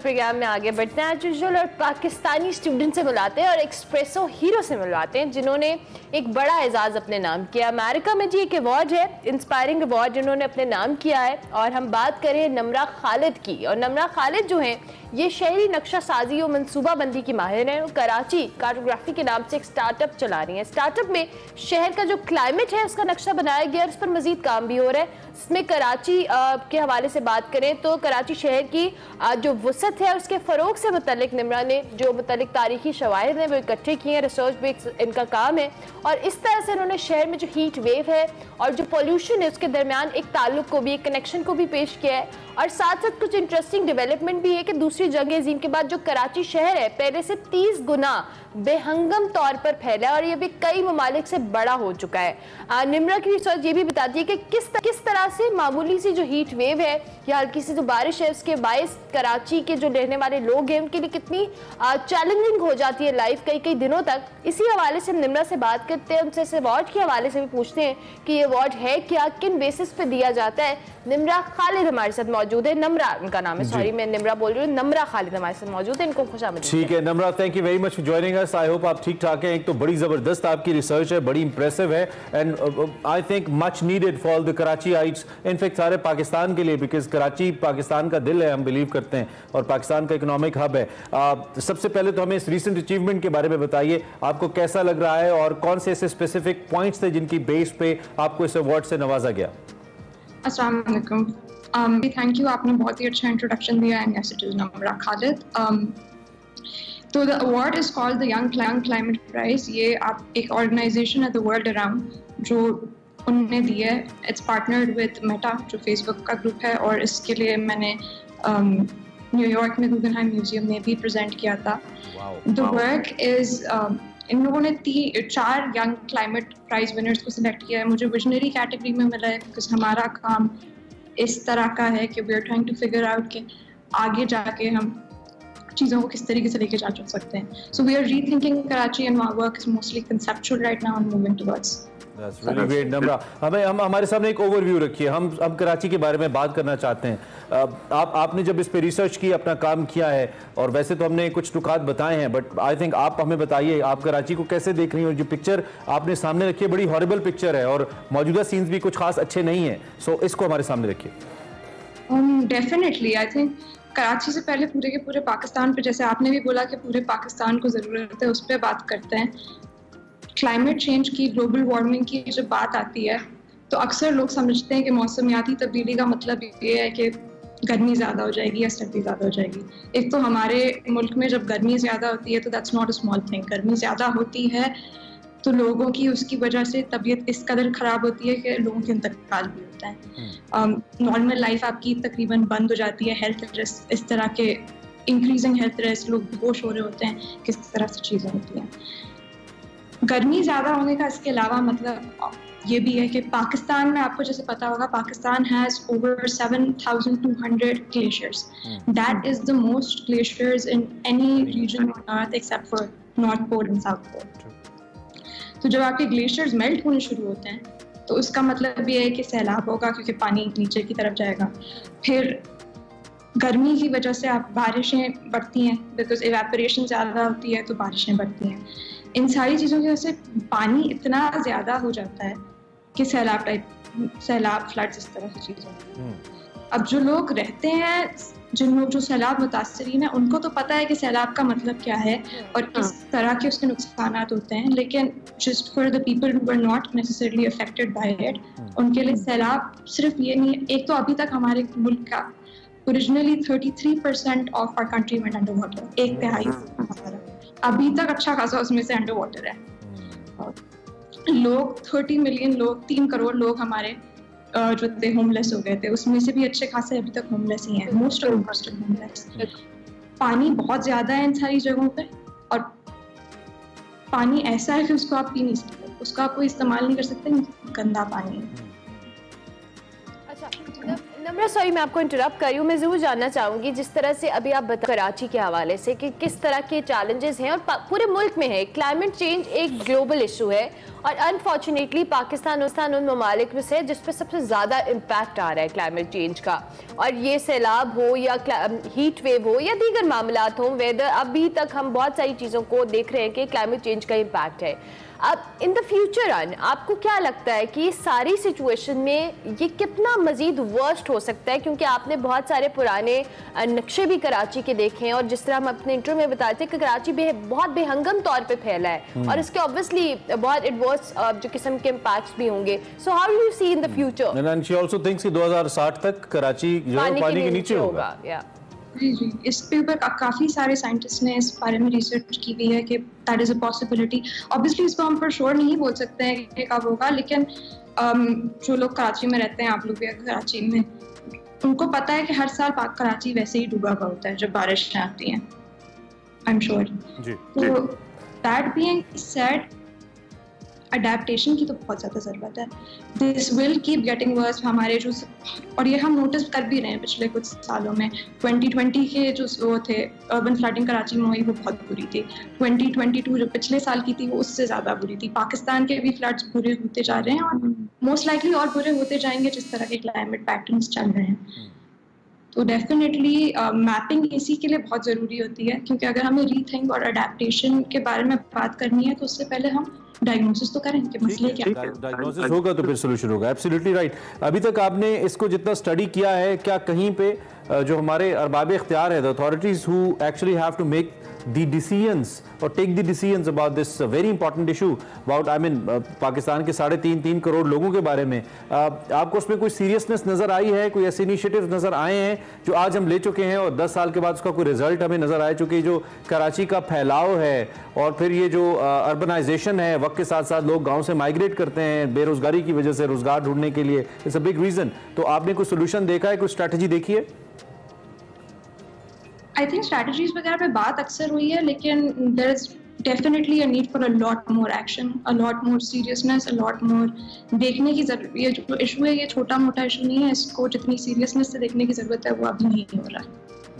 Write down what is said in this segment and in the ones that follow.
Programme में आगे बढ़ते हैं एज यूजुअल और पाकिस्तानी स्टूडेंट से मिलाते हैं और एक्सप्रेसो हीरो से मिलवाते हैं जिन्होंने एक बड़ा एजाज़ अपने नाम किया। अमेरिका में जी एक अवार्ड है, इंस्पायरिंग अवार्ड जिन्होंने अपने नाम किया है। और हम बात करें निम्रा खालिद की, और निम्रा खालिद जो हैं ये शहरी नक्शा साजी और मनसूबाबंदी की माहिर हैं। कराची कार्टोग्राफी के नाम से एक स्टार्टअप चला रही हैं। स्टार्टअप में शहर का जो क्लाइमेट है उसका नक्शा बनाया गया और उस पर मजीद काम भी हो रहा है। इसमें कराची के हवाले से बात करें तो कराची शहर की जो वसत है उसके फ़रोग से मुतल्लिक निम्रा ने जो मुतल्लिक तारीखी शवाहिद हैं वो इकट्ठे किए हैं। रिसर्च भी इनका काम है और इस तरह से इन्होंने शहर में जो हीट वेव है और जो पोल्यूशन है उसके दरमियान एक ताल्लुक को भी, एक कनेक्शन को भी पेश किया है। और साथ साथ कुछ इंटरेस्टिंग डेवलपमेंट भी है कि दूसरी जंग अजीम के बाद जो कराची शहर है पहले से 30 गुना बेहंगम तौर पर फैला है और ये भी कई ममालिक से बड़ा हो चुका है। निम्रा की रिसर्च ये भी बताती है कि किस तरह से मामूली सी जो हीट वेव है या हल्की सी जो बारिश है उसके बायस कराची के जो रहने वाले लोग हैं उनके लिए कितनी चैलेंजिंग हो जाती है लाइफ कई दिनों तक। इसी हवाले से हम निम्रा से बात करते हैं, उनसे इस अवार्ड के हवाले से भी पूछते हैं कि ये अवार्ड है क्या, किन बेसिस पे दिया जाता है। निम्रा खालिद हमारे साथ मौजूद है, निम्रा उनका नाम है, सॉरी मैं निम्रा बोल रही हूँ, निम्रा खालिद हमारे साथ मौजूद है, इनको खुशामदीद। ठीक है Nimra, thank you very much for joining us, I hope आप ठीक ठाक हैं। एक तो बड़ी ज़बरदस्त आपकी रिसर्च है, बड़ी इंप्रेसिव है and I think much needed for the Karachiites, in fact सारे पाकिस्तान के लिए, बिकॉज कराची पाकिस्तान का दिल है हम बिलीव करते हैं और पाकिस्तान का इकोनॉमिक हब है। सबसे पहले तो हमें इस रीसेंट अचीवमेंट के बारे में बताइए, आपको कैसा लग रहा है और कौन से ऐसे स्पेसिफिक पॉइंट्स थे जिनकी बेस पे आपको इस अवार्ड से नवाजा गया? अस्सलाम वालेकुम, थैंक यू, आपने बहुत ही अच्छा इंट्रोडक्शन दिया and yes it is Nimra Khalid. तो the award is called the young climate prize. ये आप एक ऑर्गेनाइजेशन है द वर्ल्ड अराउंड जो उनने दिया है, इट्स पार्टनर्ड विद मेटा जो फेसबुक का ग्रुप है, और इसके लिए मैंने न्यूयॉर्क में गुगनहाइम म्यूजियम में भी प्रेजेंट किया था। द वर्क इज, इन लोगों ने 4 यंग क्लाइमेट प्राइज विनर्स को सिलेक्ट किया है। मुझे विजनरी कैटेगरी में मिला है बिकॉज हमारा काम इस तरह का है कि we are trying to figure out कि आगे जाके हम चीज़ों को किस तरीके से लेके जा सकते हैं। So we are rethinking Karachi and our work is mostly conceptual right now and moving towards. That's really great Nimra, हमारे सामने एक ओवरव्यू रखिए, हम कराची के बारे में बात करना चाहते हैं। आपने जब इस पे रिसर्च की, अपना काम किया है, और वैसे तो हमने कुछ नुकात बताए हैं बट आई थिंक आप हमें बताइए आप कराची को कैसे देख रही हो। जो पिक्चर आपने सामने रखी है बड़ी हॉरेबल पिक्चर है और मौजूदा सीन्स भी कुछ खास अच्छे नहीं है, सो इसको हमारे सामने रखिए। डेफिनेटली आई थिंक कराची से पहले पूरे के पूरे पाकिस्तान पर, जैसे आपने भी बोला कि पूरे पाकिस्तान को ज़रूरत है, उस पर बात करते हैं। क्लाइमेट चेंज की, ग्लोबल वार्मिंग की जब बात आती है तो अक्सर लोग समझते हैं कि मौसमियाती तब्दीली का मतलब ये है कि गर्मी ज़्यादा हो जाएगी या सर्दी ज़्यादा हो जाएगी। एक तो हमारे मुल्क में जब गर्मी ज़्यादा होती है तो that's not a small thing, गर्मी ज़्यादा होती है तो लोगों की उसकी वजह से तबीयत इस कदर ख़राब होती है कि लोगों के इंतकाल भी होता है। नॉर्मल लाइफ आपकी तकरीबन बंद हो जाती है, हेल्थ रिस्क, इस तरह के इंक्रीजिंग हेल्थ रिस्क, लोग बेहोश हो रहे होते हैं, किस तरह से चीज़ें होती हैं। गर्मी ज़्यादा होने का इसके अलावा मतलब ये भी है कि पाकिस्तान में आपको जैसे पता होगा Pakistan has over 7,200 glaciers, that is the most glaciers in any region on earth except for north pole and south pole. तो जब आपके ग्लेशियर्स मेल्ट होने शुरू होते हैं तो उसका मतलब ये है कि सैलाब होगा क्योंकि पानी नीचे की तरफ जाएगा। फिर गर्मी की वजह से आप बारिशें बढ़ती हैं बिकॉज एवेपोरेशन ज़्यादा होती है तो बारिशें बढ़ती हैं। इन सारी चीज़ों की वजह से पानी इतना ज़्यादा हो जाता है कि सैलाब फ्लड्स इस तरह की चीज़ें। अब जो लोग रहते हैं, जिन लोग जो सैलाब मुतासरीन हैं, उनको तो पता है कि सैलाब का मतलब क्या है और किस तरह के उसके नुकसान होते हैं, लेकिन just for the people who are not necessarily affected by it, उनके लिए सैलाब सिर्फ ये नहीं है। एक तो अभी तक हमारे मुल्क का ओरिजिनली 33% ऑफ आवर कंट्री में अंडर वाटर, 1/3 हमारा अभी तक अच्छा खासा उसमें से अंडर वाटर है। लोग 30 मिलियन लोग, 3 करोड़ लोग हमारे जो थे होमलेस हो गए थे, उसमें से भी अच्छे खासे अभी तक होमलेस ही हैं, मोस्ट ऑफ मोस्टल होमलेस। पानी बहुत ज़्यादा है इन सारी जगहों पे और पानी ऐसा है कि उसको आप पी नहीं सकते, उसका आप कोई इस्तेमाल नहीं कर सकते, गंदा पानी है। निम्रा, सॉरी मैं आपको इंटरप्ट कर रही हूँ, मैं जरूर जानना चाहूँगी जिस तरह से अभी आप बता कराची के हवाले से कि किस तरह के चैलेंजेस हैं और पूरे मुल्क में है। क्लाइमेट चेंज एक ग्लोबल इशू है और अनफॉर्चुनेटली पाकिस्तान उन ममालिक में से है जिस पर सबसे ज़्यादा इम्पैक्ट आ रहा है क्लाइमेट चेंज का। और ये सैलाब हो या हीट वेव हो या दीगर मामलात हों, वेदर, अभी तक हम बहुत सारी चीज़ों को देख रहे हैं कि क्लाइमेट चेंज का इम्पैक्ट है। अब इन द फ्यूचर आपको क्या लगता है कि सारी सिचुएशन में ये कितना मज़ीद वर्स्ट हो सकता है, क्योंकि आपने बहुत सारे पुराने नक्शे भी कराची के देखे हैं और जिस तरह हम अपने इंटरव्यू में बताते हैं कि कराची बहुत बेहंगम तौर पे फैला है और इसके ऑब्वियसली बहुत एडवर्स जो किस्म के इम्पैक्ट्स भी होंगे। So how do you see in the future? And she also thinks कि 2060 तक कराची पानी के नीचे होगा। जी, इस पे ऊपर काफ़ी सारे साइंटिस्ट ने इस बारे में रिसर्च की हुई है कि that is a possibility. Obviously इस पर हम फॉर श्योर नहीं बोल सकते हैं कि कब होगा, लेकिन जो लोग कराची में रहते हैं, आप लोग भी कराची में, उनको पता है कि हर साल कराची वैसे ही डूबा हुआ होता है जब बारिश आती है, आई एम श्योर। तो दैट बीइंग सेड, अडेप्टेशन की तो बहुत ज़्यादा ज़रूरत है। This will keep getting worse. हमारे जो, और ये हम नोटिस कर भी रहे हैं पिछले कुछ सालों में, 2020 के जो वो थे अर्बन फ्लडिंग कराची में हुई, वो बहुत बुरी थी। 2022 जो पिछले साल की थी वो उससे ज़्यादा बुरी थी। पाकिस्तान के भी फ्लड्स बुरे होते जा रहे हैं और मोस्ट लाइकली और बुरे होते जाएंगे जिस तरह के क्लाइमेट पैटर्न्स चल रहे हैं। तो डेफिनेटली मैपिंग इसी के लिए बहुत ज़रूरी होती है, क्योंकि अगर हमें रीथिंक और अडेप्टेशन के बारे में बात करनी है तो उससे पहले हम डायग्नोसिस तो करें कि मसले क्या है। डायग्नोसिस होगा तो फिर सोल्यूशन होगा। Absolutely right. अभी तक आपने इसको जितना स्टडी किया है, क्या कहीं पे जो हमारे अरबाब इख्तियार है, the authorities who actually have to make the decisions और take the decisions about this very important issue about, I mean, Pakistan के 3.5 करोड़ लोगों के बारे में, आपको उसमें कोई सीरियसनेस नज़र आई है? कोई ऐसे इनिशिएटिव नज़र आए हैं जो आज हम ले चुके हैं और 10 साल के बाद उसका कोई रिजल्ट हमें नज़र आए? चूँकि जो कराची का फैलाव है और फिर ये जो अर्बनाइजेशन है, वक्त के साथ साथ लोग गाँव से माइग्रेट करते हैं बेरोज़गारी की वजह से, रोज़गार ढूंढने के लिए, इट्स अ बिग रीज़न। तो आपने कोई सोल्यूशन देखा है, कोई स्ट्रैटेजी देखी है? आई थिंक स्ट्रैटेजीज वगैरह पे बात अक्सर हुई है, लेकिन there is definitely a need for a lot more action, a lot more seriousness, a lot more देखने की जरूरत। ये जो इशू है ये छोटा मोटा इशू नहीं है, इसको जितनी सीरियसनेस से देखने की जरूरत है वो अभी नहीं हो रहा है,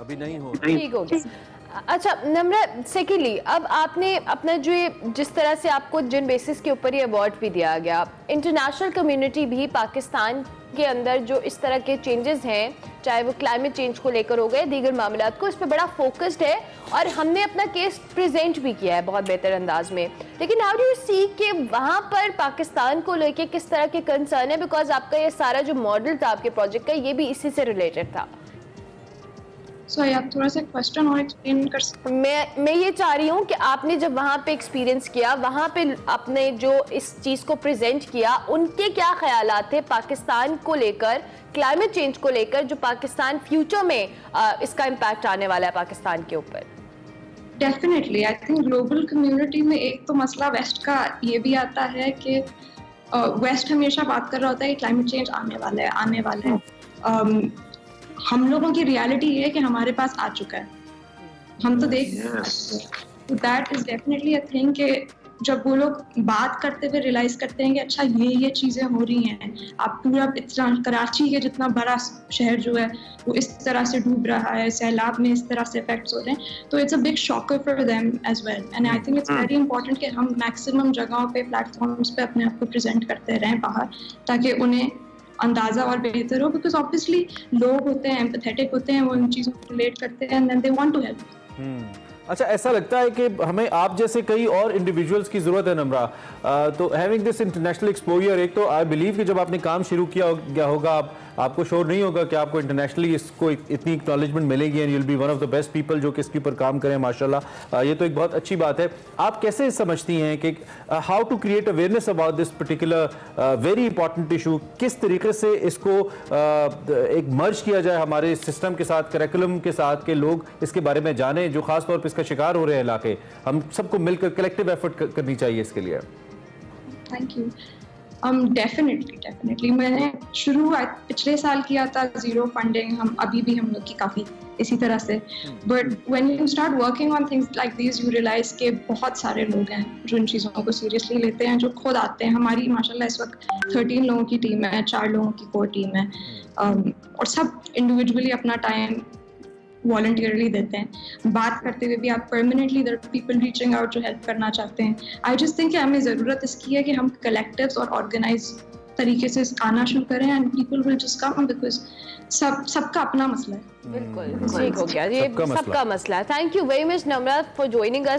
अभी नहीं हो रहा। ठीक हो गया। अच्छा निम्रा, सेकेंडली अब आपने अपना जो जिस तरह से आपको जिन बेसिस के ऊपर ये अवार्ड भी दिया गया, इंटरनेशनल कम्युनिटी भी पाकिस्तान के अंदर जो इस तरह के चेंजेस हैं, चाहे वो क्लाइमेट चेंज को लेकर हो गए, दीगर मामलात को, इस पर बड़ा फोकस्ड है और हमने अपना केस प्रेजेंट भी किया है बहुत बेहतर अंदाज में। लेकिन हाउ डू यू सी कि वहाँ पर पाकिस्तान को लेके किस तरह के कंसर्न है? बिकॉज आपका ये सारा जो मॉडल था आपके प्रोजेक्ट का, ये भी इसी से रिलेटेड था। सॉरी, आप थोड़ा सा क्वेश्चन और एक्सप्लेन कर सकते? मैं ये चाह रही हूँ कि आपने जब वहाँ पे एक्सपीरियंस किया, वहाँ पे आपने जो इस चीज़ को प्रेजेंट किया, उनके क्या ख्यालात थे पाकिस्तान को लेकर, क्लाइमेट चेंज को लेकर, जो पाकिस्तान फ्यूचर में इसका इम्पैक्ट आने वाला है पाकिस्तान के ऊपर? Definitely I think global community में एक तो मसला वेस्ट का ये भी आता है कि वेस्ट हमेशा बात कर रहा होता है क्लाइमेट चेंज आने वाला है, आने वाला है। हम लोगों की रियलिटी ये है कि हमारे पास आ चुका है, हम तो देख सकते। That is definitely a thing कि जब वो लोग बात करते हुए रियलाइज करते हैं कि अच्छा ये चीज़ें हो रही हैं, आप पूरा कराची के जितना बड़ा शहर जो है वो इस तरह से डूब रहा है, सैलाब में इस तरह से इफेक्ट्स हो रहे हैं, तो it's a big shocker for them as well. And I think it's very important कि हम मैक्सिमम जगहों पे, प्लेटफॉर्म्स पे अपने आप को प्रेजेंट करते रहें बाहर, ताकि उन्हें अंदाज़ा और बेहतर हो। बिकॉज ऑब्वियसली लोग होते हैं, एम्पैथेटिक होते हैं, वो इन चीज़ों को रिलेट करते हैं and then they want to help. अच्छा, ऐसा लगता है कि हमें आप जैसे कई और इंडिविजुअल्स की ज़रूरत है निम्रा। तो हैविंग दिस इंटरनेशनल एक्सपोजर, एक तो आई बिलीव कि जब आपने काम शुरू किया गया होगा, आपको शोर नहीं होगा कि आपको इंटरनेशनली इसको इतनी एक्नॉलेजमेंट मिलेगी and you'll be one of the best people जो कि इसके ऊपर काम करें, माशाल्लाह। ये तो एक बहुत अच्छी बात है। आप कैसे समझती हैं कि how to create awareness about this particular very important issue, किस तरीके से इसको एक मर्ज किया जाए हमारे सिस्टम के साथ, करिकुलम के साथ, के लोग इसके बारे में जाने, जो खासतौर पर का शिकार हो रहे हैं इलाके? हम सबको मिलकर कलेक्टिव एफर्ट करनी चाहिए इसके लिए। Thank you. डेफिनेटली मैंने शुरू पिछले साल किया था, जीरो फंडिंग, हम अभी भी हम लोग की काफ़ी इसी तरह से। But when you start working on things like this, you realize के बहुत सारे लोग हैं जो इन चीज़ों को सीरियसली लेते हैं, जो खुद आते हैं। हमारी माशाल्लाह इस वक्त 13 लोगों की टीम है, 4 लोगों की कोर टीम है। और सब इंडिविजुअली अपना टाइम वॉलंटियरली देते हैं। बात करते हुए भी आप permanently there are people reaching out जो हेल्प करना चाहते हैं। आई जस्ट थिंक हमें ज़रूरत इसकी है कि हम कलेक्टिव्स और ऑर्गेनाइज तरीके से आना शुरू करें and people will just come because सबका अपना मसला है। बिल्कुल ठीक हो गया, सबका मसला। Thank you very much Namra for joining us.